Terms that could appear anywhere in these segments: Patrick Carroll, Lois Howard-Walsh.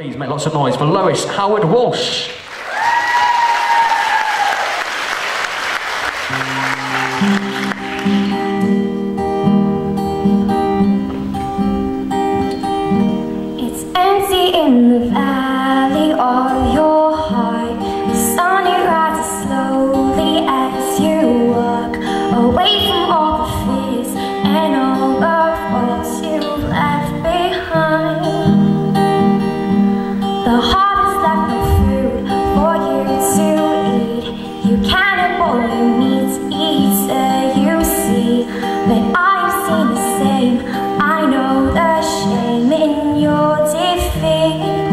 please make lots of noise for Lois Howard-Walsh. It's empty in the valley of your heart. The sun rises slowly as you walk away from all the fears and all the faults you've left behind. The heart is left no food for you to eat. You can have all you need to eat, so you see. But I've seen the same, I know the shame in your defeat.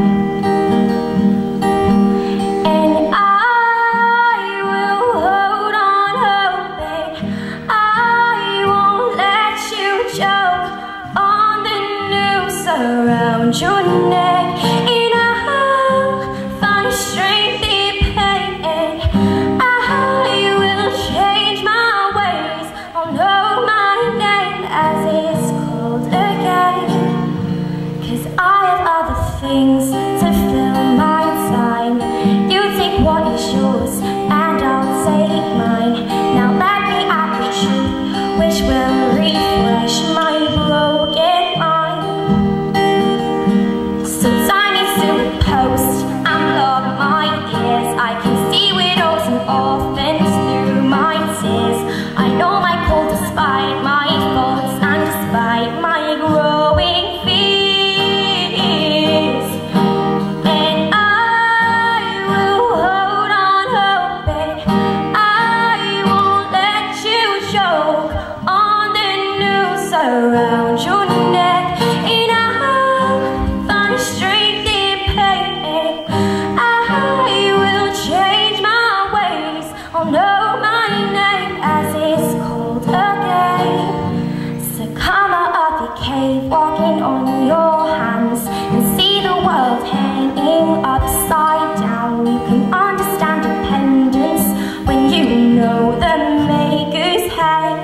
And I will hold on hoping, I won't let you choke on the noose around your neck. Things to fill my time. You take what is yours and I'll take mine. Now let me out the truth which will refresh my broken mind. So tie me to a post and plug my ears. I can see widows and orphans through my tears. I know my cold despite my faults and despite my growing fears. Around your neck, and I'll find strength in pain. I will change my ways. I'll know my name as it's called again. So come out of your cave, walking on your hands, and see the world hanging upside down. You can understand dependence when you know the Maker's hand.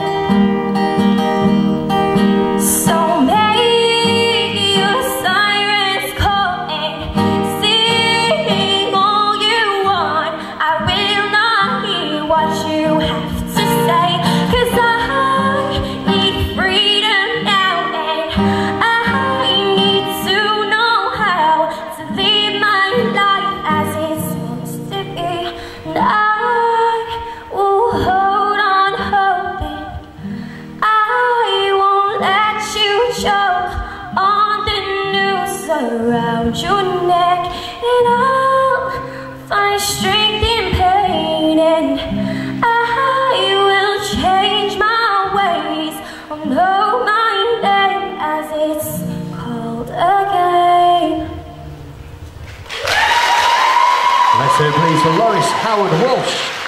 Around your neck, and I'll find strength in pain, and I will change my ways. I'll know my name as it's called again. Let's hear it please for Lois Howard-Walsh.